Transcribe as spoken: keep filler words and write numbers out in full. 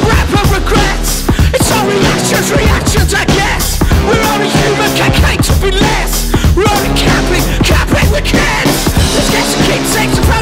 to wrap up regrets. It's our reactions, reactions I guess. We're only human, can't claim to be less. We're only capping, capping the kids. Let's get some keepsakes.